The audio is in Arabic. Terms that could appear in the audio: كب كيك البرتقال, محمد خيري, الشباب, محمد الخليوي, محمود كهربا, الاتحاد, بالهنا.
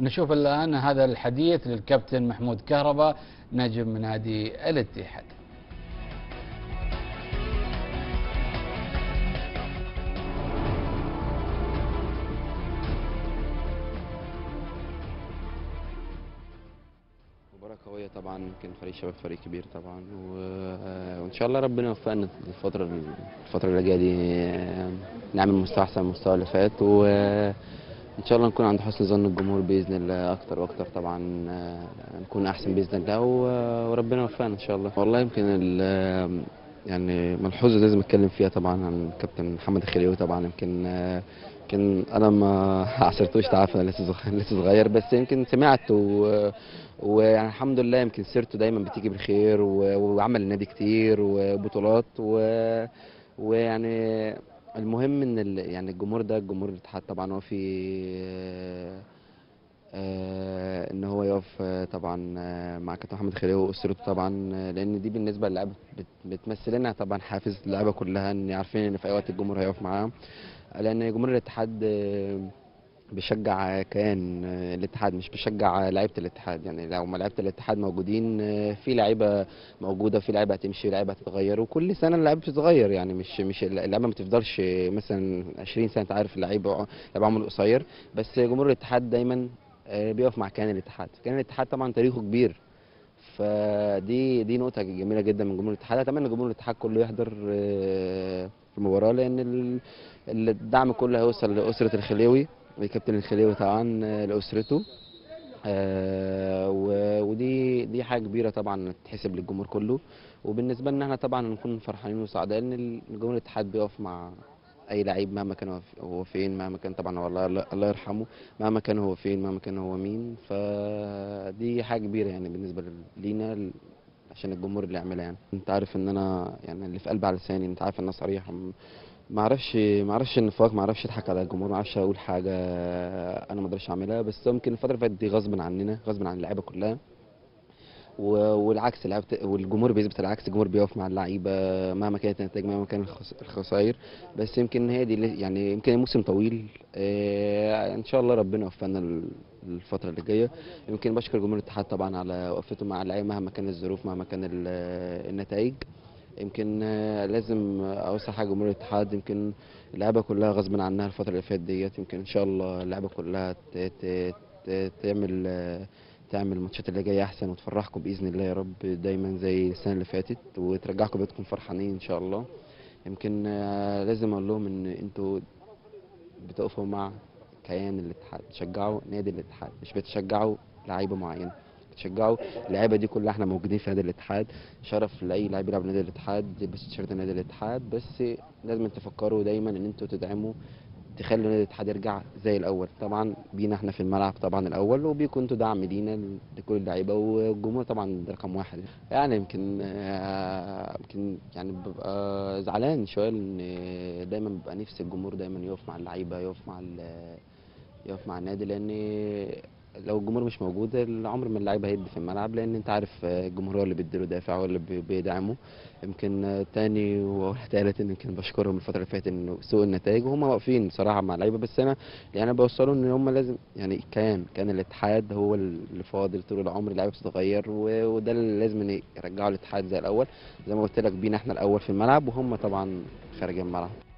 نشوف الآن هذا الحديث للكابتن محمود كهربا نجم نادي الاتحاد. مباراة قوية طبعا، يمكن فريق الشباب فريق كبير طبعا، وان شاء الله ربنا يوفقنا الفترة اللي جاية دي نعمل مستوى احسن من المستوى اللي فات، و ان شاء الله نكون عند حسن ظن الجمهور باذن الله اكتر واكتر، طبعا نكون احسن باذن الله وربنا يوفقنا ان شاء الله. والله يمكن يعني ملحوظه لازم اتكلم فيها طبعا عن كابتن محمد الخليوي، طبعا يمكن انا ما عصرتوش، تعرف انا لسه صغير، بس يمكن سمعت ويعني الحمد لله يمكن سيرته دايما بتيجي بالخير وعمل النادي كتير وبطولات ويعني المهم ان يعني الجمهور ده جمهور الاتحاد طبعا هو في ان هو يقف طبعا مع كابتن محمد خيري واسرته طبعا، لان دي بالنسبه للعيبه بتمثل لنا طبعا حافز اللعيبه كلها، ان عارفين ان في اي وقت الجمهور هيقف معاهم، لان جمهور الاتحاد بيشجع كيان الاتحاد مش بيشجع لعيبه الاتحاد. يعني لو ما لعيبه الاتحاد موجودين، في لعيبه موجوده، في لعيبه هتمشي، لعيبه هتتغير، وكل سنه اللعيبه بتتغير، يعني مش اللعيبه ما بتفضلش مثلا 20 سنه، انت عارف اللعيبه عمره قصير، بس جمهور الاتحاد دايما بيقف مع كيان الاتحاد. كيان الاتحاد طبعا تاريخه كبير، فدي نقطه جميله جدا من جمهور الاتحاد. اتمنى جمهور الاتحاد كله يحضر في المباراه، لان الدعم كله هيوصل لاسره الخليوي، الكابتن الخليوي طبعا لاسرته، ودي حاجه كبيره طبعا تتحسب للجمهور كله، وبالنسبه لنا احنا طبعا نكون فرحانين وسعداء ان جمهور الاتحاد بيقف مع اي لعيب مهما كان هو فين، مهما كان طبعا والله الله يرحمه، مهما كان هو فين، مهما كان هو مين، فدي حاجه كبيره يعني بالنسبه لينا عشان الجمهور اللي عملها. يعني انت عارف ان انا يعني اللي في قلبي على لساني، انت عارف ان انا صريح، ما اعرفش النفاق، ما اعرفش اضحك على الجمهور، ما اعرفش اقول حاجه انا ما اقدرش اعملها، بس يمكن الفتره اللي فاتت دي غصب عننا، غصب عن اللعيبه كلها، والعكس والجمهور بيثبت العكس، الجمهور بيقف مع اللعيبه مهما كانت النتائج، مهما كان الخسائر، بس يمكن هي دي يعني يمكن الموسم طويل، ان شاء الله ربنا يوفقنا الفتره اللي جايه. يمكن بشكر جمهور الاتحاد طبعا على وقفته مع اللعيبه مهما كان الظروف، مهما كان النتائج. يمكن لازم اوسع حاجه جمهور الاتحاد، يمكن اللعبه كلها غصب عنها الفتره اللي فاتت ديت، يمكن ان شاء الله اللعبه كلها تعمل الماتشات اللي جايه احسن، وتفرحكم باذن الله يا رب دايما زي السنه اللي فاتت، وترجعكم بيتكم فرحانين ان شاء الله. يمكن لازم اقول لهم ان انتوا بتقفوا مع كيان الاتحاد، بتشجعوا نادي الاتحاد، مش بتشجعوا لعيبه معينه، بتشجعوا اللعيبه دي كلها، احنا موجودين في نادي الاتحاد، شرف لاي لاعب يلعب نادي الاتحاد يلبس تيشيرت نادي الاتحاد، بس لازم تفكروا دايما ان انتوا تدعموا، تخلوا نادي الاتحاد يرجع زي الاول، طبعا بينا احنا في الملعب طبعا الاول، وبيكون انتوا دعم لينا لكل اللعيبه والجمهور طبعا رقم واحد. يعني يمكن يعني ببقى زعلان شويه، ان دايما ببقى نفسي الجمهور دايما يقف مع اللعيبه، يقف مع النادي، لان لو الجمهور مش موجود العمر ما اللعيبه هيدي في الملعب، لان انت عارف الجمهور هو اللي بيديله دافع، هو اللي بيدعمه. يمكن تاني وثالث ان يمكن بشكرهم الفتره اللي فاتت انه سوء النتائج، وهم واقفين بصراحه مع اللعيبه، بس انا يعني بوصلهم ان هم لازم يعني كان الاتحاد هو اللي فاضل طول العمر، اللعيبه بتتغير، وده اللي لازم يرجعوا الاتحاد زي الاول، زي ما قلت لك بينا احنا الاول في الملعب وهم طبعا خارج الملعب.